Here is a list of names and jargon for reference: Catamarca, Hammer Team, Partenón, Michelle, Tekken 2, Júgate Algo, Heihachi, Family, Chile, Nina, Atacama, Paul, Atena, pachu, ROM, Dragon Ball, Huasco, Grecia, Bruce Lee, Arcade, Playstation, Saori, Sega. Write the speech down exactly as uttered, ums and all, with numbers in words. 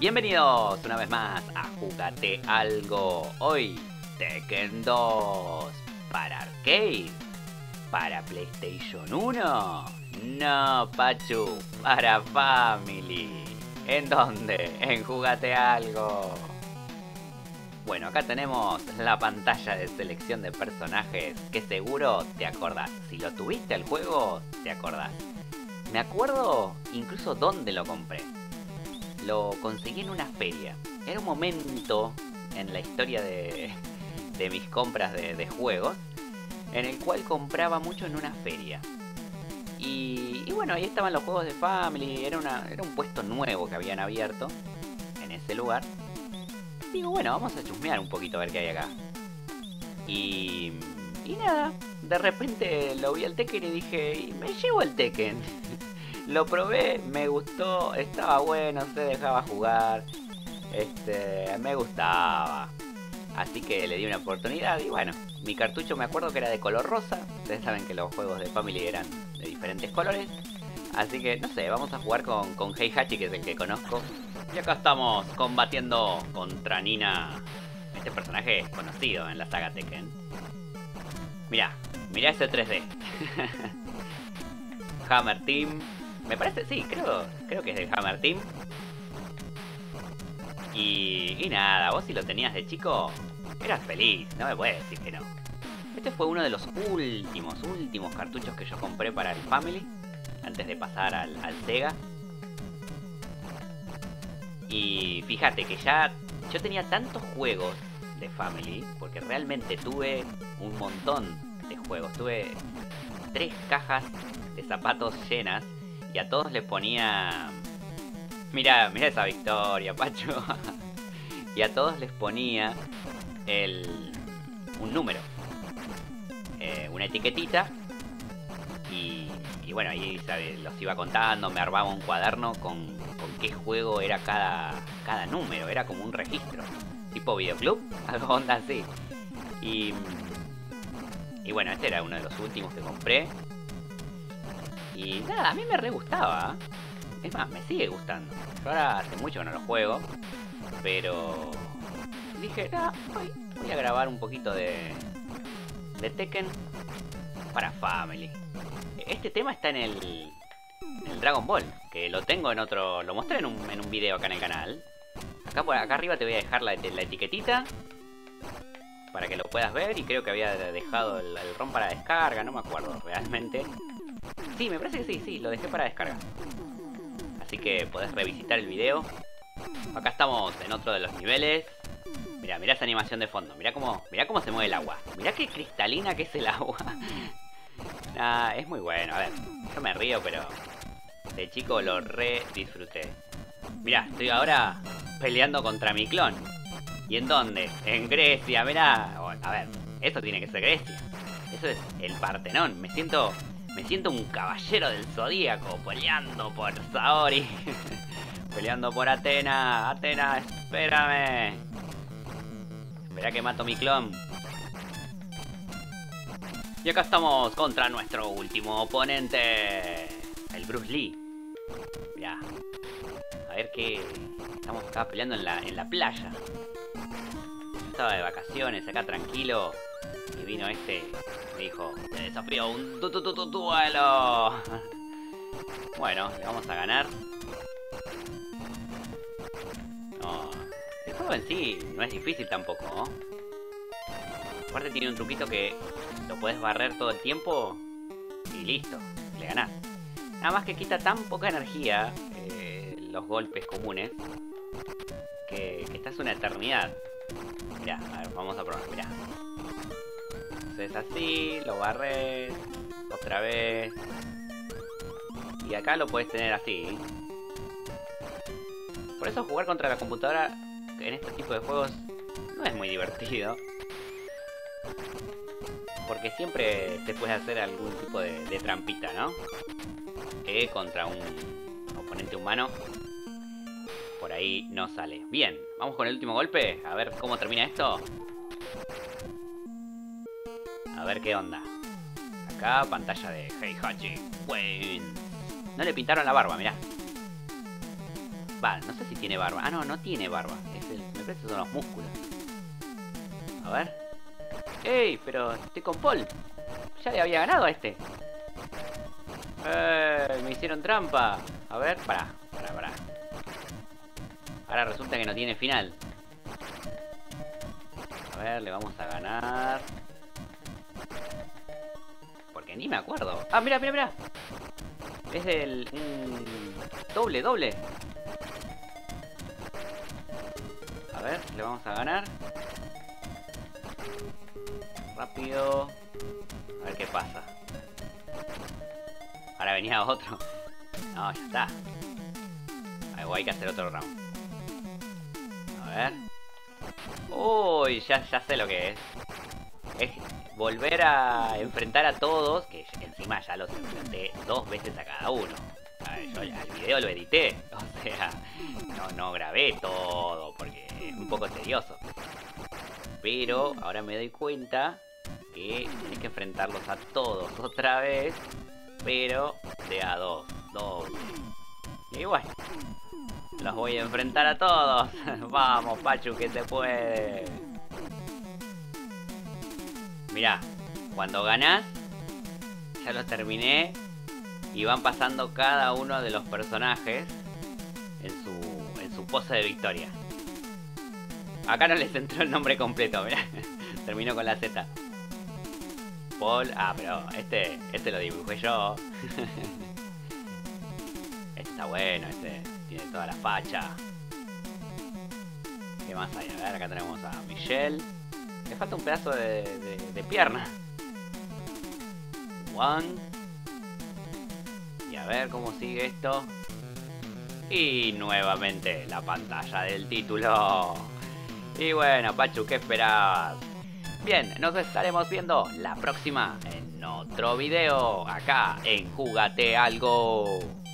Bienvenidos una vez más a Júgate Algo. Hoy Tekken dos para Arcade, para PlayStation uno, no Pachu, para Family. ¿En dónde? En Júgate Algo. Bueno, acá tenemos la pantalla de selección de personajes que seguro te acordás. Si lo tuviste al juego, te acordás. Me acuerdo incluso dónde lo compré. Lo conseguí en una feria. Era un momento en la historia de, de mis compras de, de juegos en el cual compraba mucho en una feria. Y, y bueno, ahí estaban los juegos de Family. Era, una, era un puesto nuevo que habían abierto en ese lugar. Y digo, bueno, vamos a chusmear un poquito a ver qué hay acá. Y, y nada, de repente lo vi al Tekken y dije, y me llevo el Tekken. Lo probé, me gustó, estaba bueno, se dejaba jugar, este, me gustaba. Así que le di una oportunidad y bueno, mi cartucho me acuerdo que era de color rosa. Ustedes saben que los juegos de Family eran de diferentes colores. Así que, no sé, vamos a jugar con, con Heihachi, que es el que conozco. Y acá estamos combatiendo contra Nina. Este personaje es conocido en la saga Tekken. Mirá, mirá ese tres D. Hammer Team. Me parece, sí, creo, creo que es del Hammer Team. Y, y nada, vos si lo tenías de chico, eras feliz, no me puedes decir que no. Este fue uno de los últimos, últimos cartuchos que yo compré para el Family, antes de pasar al, al Sega. Y fíjate que ya yo tenía tantos juegos de Family, porque realmente tuve un montón de juegos. Tuve tres cajas de zapatos llenas. Y a todos les ponía... Mirá, mirá esa victoria, Pacho. Y a todos les ponía el... un número. Eh, una etiquetita. Y, y bueno, ahí ¿sabes? Los iba contando, me armaba un cuaderno con, con qué juego era cada, cada número. Era como un registro. Tipo videoclub, algo onda así. Y, y bueno, este era uno de los últimos que compré. Y nada, a mí me re gustaba. Es más, me sigue gustando. Yo ahora hace mucho que no lo juego. Pero... dije, nah, voy, voy a grabar un poquito de... de Tekken para Family. Este tema está en el... en el Dragon Ball. Que lo tengo en otro... Lo mostré en un, en un video acá en el canal. Acá, por, acá arriba te voy a dejar la, la etiquetita. Para que lo puedas ver. Y creo que había dejado el, el ROM para descarga. No me acuerdo realmente. Sí, me parece que sí, sí, lo dejé para descargar. Así que podés revisitar el video. Acá estamos en otro de los niveles. Mirá, mirá esa animación de fondo. Mirá cómo, mirá cómo se mueve el agua. Mirá qué cristalina que es el agua. Nah, es muy bueno. A ver, yo me río, pero de chico lo re disfruté. Mirá, estoy ahora peleando contra mi clon. ¿Y en dónde? En Grecia, mirá. Bueno, a ver, eso tiene que ser Grecia. Eso es el Partenón. Me siento... Me siento un caballero del zodíaco peleando por Saori. Peleando por Atena. Atena, espérame. Espera que mato mi clon. Y acá estamos contra nuestro último oponente. El Bruce Lee. Mirá. A ver qué... Estamos acá peleando en la, en la playa. Yo estaba de vacaciones acá tranquilo. Y vino este, me dijo, te desafío un tu, tu, tu, tu, duelo. Bueno, le vamos a ganar. No, el juego en sí no es difícil tampoco, ¿no? Aparte tiene un truquito que lo puedes barrer todo el tiempo y listo, le ganás. Nada más que quita tan poca energía eh, los golpes comunes que, que estás una eternidad. Mirá, a ver, vamos a probar, mirá. Es así, lo barres otra vez y acá lo puedes tener así. Por eso jugar contra la computadora en este tipo de juegos no es muy divertido, porque siempre te puedes hacer algún tipo de, de trampita, ¿no? Que contra un oponente humano por ahí no sale. Bien, vamos con el último golpe, a ver cómo termina esto. A ver qué onda. Acá, pantalla de Heihachi. Win. No le pintaron la barba, mirá. Va, no sé si tiene barba. Ah, no, no tiene barba. Es el, me parece que son los músculos. A ver. ¡Ey! Pero estoy con Paul. Ya le había ganado a este. ¡Ey! Me hicieron trampa. A ver, pará, pará, pará. Ahora resulta que no tiene final. A ver, le vamos a ganar. Porque ni me acuerdo. Ah, mira, mira, mira. Es el... Mmm, doble, doble. A ver, le vamos a ganar. Rápido. A ver qué pasa. Ahora venía otro. No, ya está. Algo hay que hacer otro round. A ver. Uy, ya, ya sé lo que es. Es volver a enfrentar a todos, que encima ya los enfrenté dos veces a cada uno. A ver, yo el video lo edité, o sea, no, no grabé todo porque es un poco tedioso. Pero ahora me doy cuenta que tienes que enfrentarlos a todos otra vez, pero de a dos, doble. Y bueno, los voy a enfrentar a todos. Vamos, Pachu, que se puede. Mirá, cuando ganás, ya los terminé. Y van pasando cada uno de los personajes en su, en su pose de victoria. Acá no les entró el nombre completo, mirá. Terminó con la Z. Paul, ah, pero este, este lo dibujé yo. Este está bueno, este tiene toda la facha. ¿Qué más hay? A ver, acá tenemos a Michelle. Le falta un pedazo de, de, de pierna. Juan. Y a ver cómo sigue esto. Y nuevamente la pantalla del título. Y bueno, Pachu, ¿qué esperabas? Bien, nos estaremos viendo la próxima en otro video. Acá en Júgate Algo.